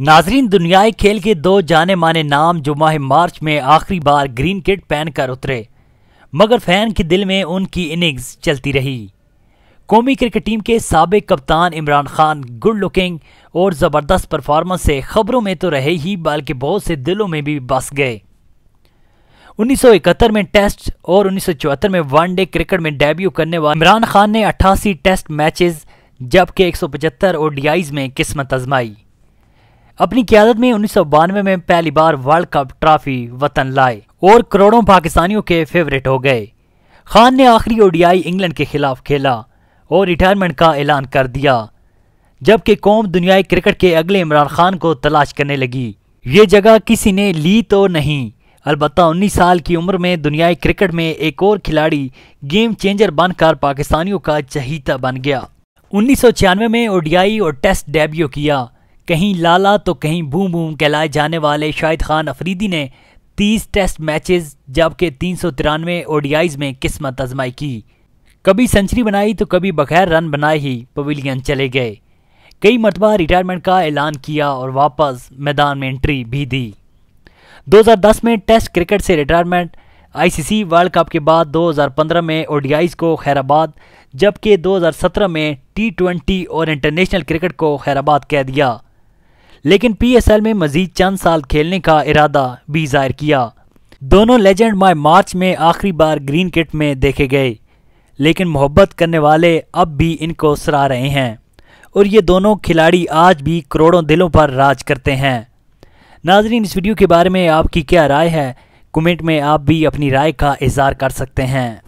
नाजरीन, दुनियाई खेल के दो जाने माने नाम जो माह मार्च में आखिरी बार ग्रीन किट पहनकर उतरे, मगर फैन के दिल में उनकी इनिंग्स चलती रही। कौमी क्रिकेट टीम के साबिक कप्तान इमरान खान गुड लुकिंग और ज़बरदस्त परफॉर्मेंस से खबरों में तो रहे ही, बल्कि बहुत से दिलों में भी बस गए। 1971 में टेस्ट और 1974 में वनडे क्रिकेट में डेब्यू करने वाले इमरान खान ने 88 टेस्ट मैचेस जबकि 175 ओडीआईज में किस्मत आजमाई। अपनी क़ियादत में 1992 में पहली बार वर्ल्ड कप ट्रॉफी वतन लाए और करोड़ों पाकिस्तानियों के फेवरेट हो गए। खान ने आखिरी ओडीआई इंग्लैंड के खिलाफ खेला और रिटायरमेंट का ऐलान कर दिया, जबकि कौम दुनियाई क्रिकेट के अगले इमरान खान को तलाश करने लगी। ये जगह किसी ने ली तो नहीं, अलबत्ता 19 साल की उम्र में दुनियाई क्रिकेट में एक और खिलाड़ी गेम चेंजर बनकर पाकिस्तानियों का चहीता बन गया। 1996 में ओडीआई और टेस्ट डेब्यू किया। कहीं लाला तो कहीं बूम बूम कहलाए जाने वाले शाहिद खान अफरीदी ने 30 टेस्ट मैचेस जबकि 393 ओडीआईज में किस्मत आजमाई की। कभी सेंचुरी बनाई तो कभी बगैर रन बनाए ही पवेलियन चले गए। कई मरतबा रिटायरमेंट का ऐलान किया और वापस मैदान में एंट्री भी दी। 2010 में टेस्ट क्रिकेट से रिटायरमेंट, आईसीसी वर्ल्ड कप के बाद 2015 में ओडीआईज को खैराबाद जबकि 2017 में T20 और इंटरनेशनल क्रिकेट को खैराबाद कह दिया, लेकिन PSL में मजीद चंद साल खेलने का इरादा भी जाहिर किया। दोनों लेजेंड माह मार्च में आखिरी बार ग्रीन किट में देखे गए, लेकिन मोहब्बत करने वाले अब भी इनको सराह रहे हैं और ये दोनों खिलाड़ी आज भी करोड़ों दिलों पर राज करते हैं। नाजरीन, इस वीडियो के बारे में आपकी क्या राय है? कमेंट में आप भी अपनी राय का इजहार कर सकते हैं।